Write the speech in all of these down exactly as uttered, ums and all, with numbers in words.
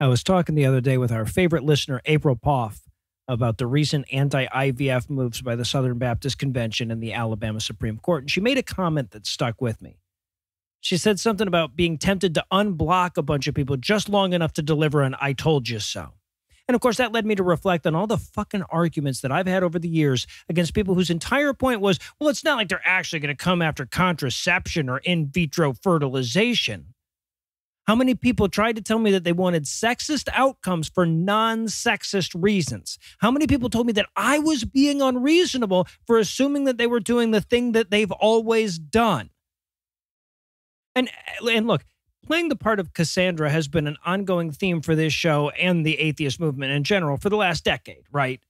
I was talking the other day with our favorite listener, April Poff, about the recent anti-I V F moves by the Southern Baptist Convention and the Alabama Supreme Court. And she made a comment that stuck with me. She said something about being tempted to unblock a bunch of people just long enough to deliver an "I told you so." And of course, that led me to reflect on all the fucking arguments that I've had over the years against people whose entire point was, well, it's not like they're actually going to come after contraception or in vitro fertilization. How many people tried to tell me that they wanted sexist outcomes for non-sexist reasons? How many people told me that I was being unreasonable for assuming that they were doing the thing that they've always done? And, and look, playing the part of Cassandra has been an ongoing theme for this show and the atheist movement in general for the last decade, right?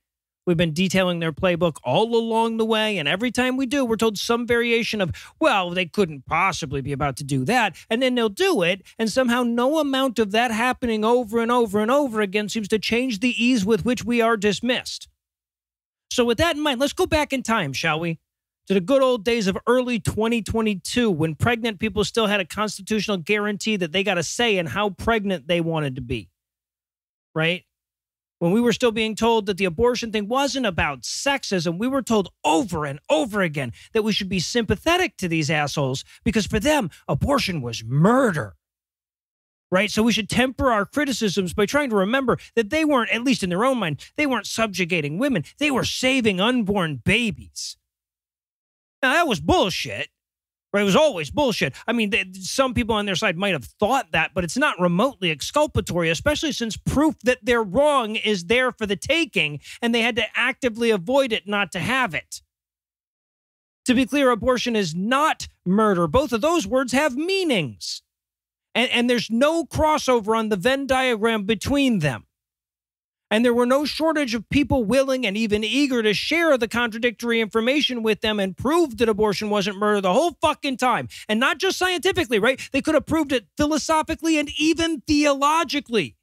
We've been detailing their playbook all along the way, and every time we do, we're told some variation of, well, they couldn't possibly be about to do that, and then they'll do it, and somehow no amount of that happening over and over and over again seems to change the ease with which we are dismissed. So with that in mind, let's go back in time, shall we? To the good old days of early twenty twenty-two, when pregnant people still had a constitutional guarantee that they got a say in how pregnant they wanted to be, right? When we were still being told that the abortion thing wasn't about sexism, we were told over and over again that we should be sympathetic to these assholes because for them, abortion was murder, right? So we should temper our criticisms by trying to remember that they weren't, at least in their own mind, they weren't subjugating women. They were saving unborn babies. Now, that was bullshit, right? It was always bullshit. I mean, they, some people on their side might have thought that, but it's not remotely exculpatory, especially since proof that they're wrong is there for the taking, and they had to actively avoid it not to have it. To be clear, abortion is not murder. Both of those words have meanings, and, and there's no crossover on the Venn diagram between them. And there were no shortage of people willing and even eager to share the contradictory information with them and prove that abortion wasn't murder the whole fucking time. And not just scientifically, right? They could have proved it philosophically and even theologically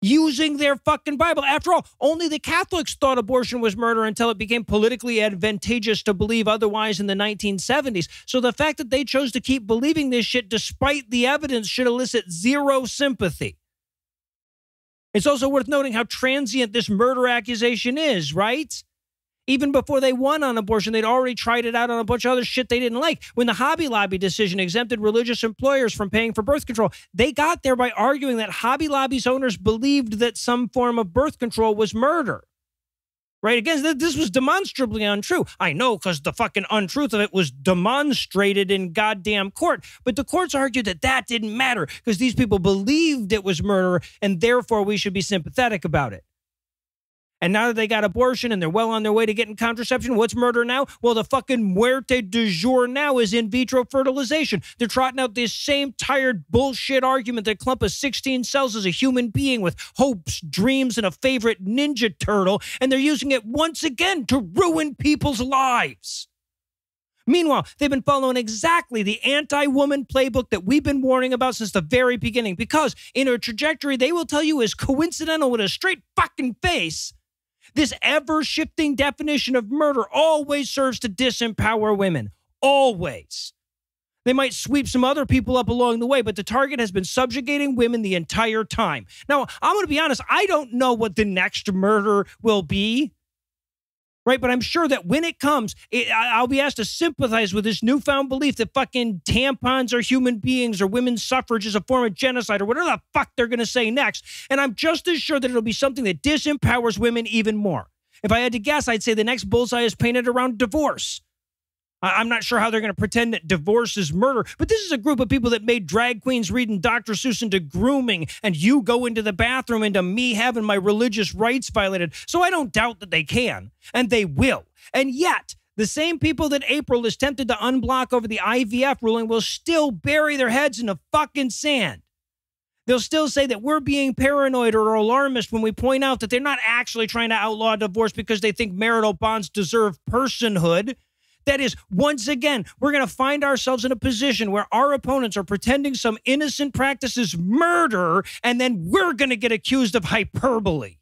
using their fucking Bible. After all, only the Catholics thought abortion was murder until it became politically advantageous to believe otherwise in the nineteen seventies. So the fact that they chose to keep believing this shit despite the evidence should elicit zero sympathy. It's also worth noting how transient this murder accusation is, right? Even before they won on abortion, they'd already tried it out on a bunch of other shit they didn't like. When the Hobby Lobby decision exempted religious employers from paying for birth control, they got there by arguing that Hobby Lobby's owners believed that some form of birth control was murder. Right? Again, this was demonstrably untrue. I know, because the fucking untruth of it was demonstrated in goddamn court. But the courts argued that that didn't matter because these people believed it was murder, and therefore we should be sympathetic about it. And now that they got abortion and they're well on their way to getting contraception, what's murder now? Well, the fucking muerte du jour now is in vitro fertilization. They're trotting out this same tired bullshit argument that a clump of sixteen cells is a human being with hopes, dreams, and a favorite ninja turtle, and they're using it once again to ruin people's lives. Meanwhile, they've been following exactly the anti-woman playbook that we've been warning about since the very beginning, because in her trajectory, they will tell you is coincidental with a straight fucking face. This ever-shifting definition of murder always serves to disempower women. Always. They might sweep some other people up along the way, but the target has been subjugating women the entire time. Now, I'm going to be honest. I don't know what the next murder will be, right? But I'm sure that when it comes, it, I'll be asked to sympathize with this newfound belief that fucking tampons are human beings or women's suffrage is a form of genocide or whatever the fuck they're going to say next. And I'm just as sure that it'll be something that disempowers women even more. If I had to guess, I'd say the next bullseye is painted around divorce. I'm not sure how they're going to pretend that divorce is murder, but this is a group of people that made drag queens reading Doctor Seuss into grooming and you go into the bathroom into me having my religious rights violated. So I don't doubt that they can, and they will. And yet, the same people that April is tempted to unblock over the I V F ruling will still bury their heads in the fucking sand. They'll still say that we're being paranoid or alarmist when we point out that they're not actually trying to outlaw divorce because they think marital bonds deserve personhood. That is, once again, we're going to find ourselves in a position where our opponents are pretending some innocent practice is murder, and then we're going to get accused of hyperbole.